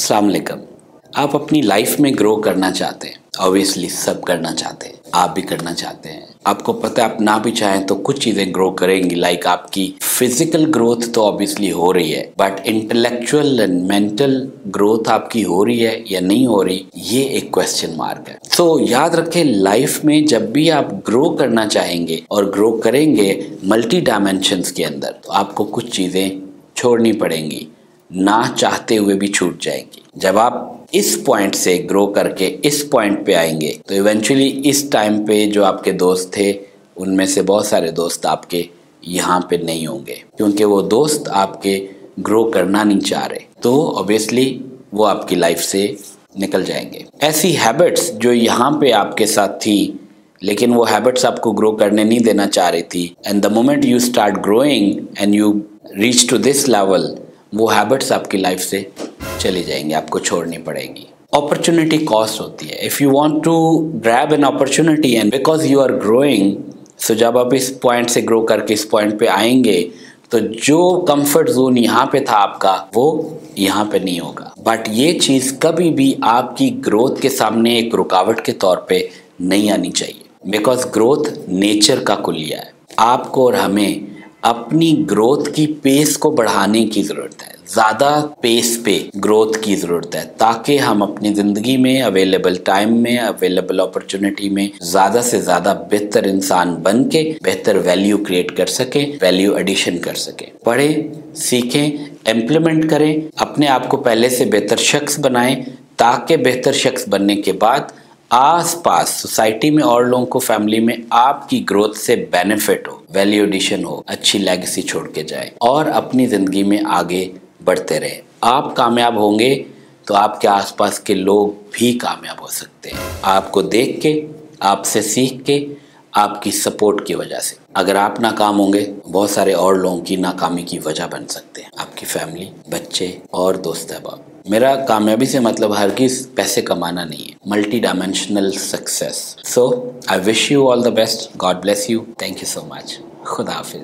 अस्सलाम वालेकुम। आप अपनी लाइफ में ग्रो करना चाहते हैं, ऑब्वियसली सब करना चाहते हैं, आप भी करना चाहते हैं। आपको पता है आप ना भी चाहें तो कुछ चीज़ें ग्रो करेंगी। लाइक आपकी फिजिकल ग्रोथ तो ऑब्वियसली हो रही है, but intellectual and mental growth आपकी हो रही है या नहीं हो रही, ये एक क्वेश्चन मार्क है। सो याद रखें, लाइफ में जब भी आप ग्रो करना चाहेंगे और ग्रो करेंगे मल्टी डायमेंशंस के अंदर, तो आपको कुछ चीज़ें छोड़नी पड़ेंगी, ना चाहते हुए भी छूट जाएंगी। जब आप इस पॉइंट से ग्रो करके इस पॉइंट पे आएंगे तो इवेंचुअली इस टाइम पे जो आपके दोस्त थे उनमें से बहुत सारे दोस्त आपके यहाँ पे नहीं होंगे, क्योंकि वो दोस्त आपके ग्रो करना नहीं चाह रहे, तो ऑब्वियसली वो आपकी लाइफ से निकल जाएंगे। ऐसी हैबिट्स जो यहाँ पे आपके साथ थी लेकिन वो हैबिट्स आपको ग्रो करने नहीं देना चाह रही थी, and the moment you start growing and you reach to this level, वो हैबिट्स आपकी लाइफ से चली जाएंगी, आपको छोड़नी पड़ेगी। अपॉर्चुनिटी कॉस्ट होती है। If you want to grab an opportunity and because you are growing, so जब आप इस पॉइंट से ग्रो करके इस पॉइंट पे आएंगे तो जो कंफर्ट जोन यहाँ पे था आपका, वो यहाँ पे नहीं होगा। बट ये चीज़ कभी भी आपकी ग्रोथ के सामने एक रुकावट के तौर पे नहीं आनी चाहिए, बिकॉज ग्रोथ नेचर का कुलिया है। आपको और हमें अपनी ग्रोथ की पेस को बढ़ाने की ज़रूरत है, ज़्यादा पेस पे ग्रोथ की ज़रूरत है, ताकि हम अपनी ज़िंदगी में अवेलेबल टाइम में अवेलेबल अपॉर्चुनिटी में ज़्यादा से ज़्यादा बेहतर इंसान बन के बेहतर वैल्यू क्रिएट कर सकें, वैल्यू एडिशन कर सकें। पढ़ें, सीखें, इम्प्लीमेंट करें, अपने आप को पहले से बेहतर शख्स बनाएं, ताकि बेहतर शख्स बनने के बाद आसपास सोसाइटी में और लोगों को, फैमिली में आपकी ग्रोथ से बेनिफिट हो, वैल्यू एडिशन हो, अच्छी लेगेसी छोड़ के जाए और अपनी ज़िंदगी में आगे बढ़ते रहें। आप कामयाब होंगे तो आपके आसपास के लोग भी कामयाब हो सकते हैं, आपको देख के, आपसे सीख के, आपकी सपोर्ट की वजह से। अगर आप नाकाम होंगे, बहुत सारे और लोगों की नाकामी की वजह बन सकते हैं, आपकी फैमिली, बच्चे और दोस्त अहबाब। मेरा कामयाबी से मतलब हरगिज़ पैसे कमाना नहीं है, multi dimensional success. So I wish you all the best, God bless you, thank you so much, खुदा हाफिज़।